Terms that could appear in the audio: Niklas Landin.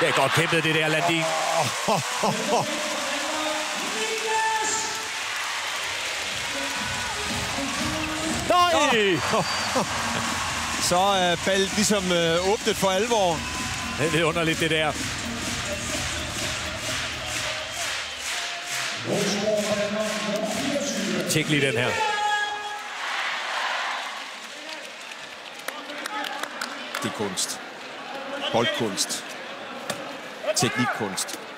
Det er godt kæmpet, det der, Landin. Nej! Så er ballet ligesom åbnet for alvor. Det er lidt underligt, det der. Tjek lige den her. Det er kunst. Boldkunst. Teknikkunst.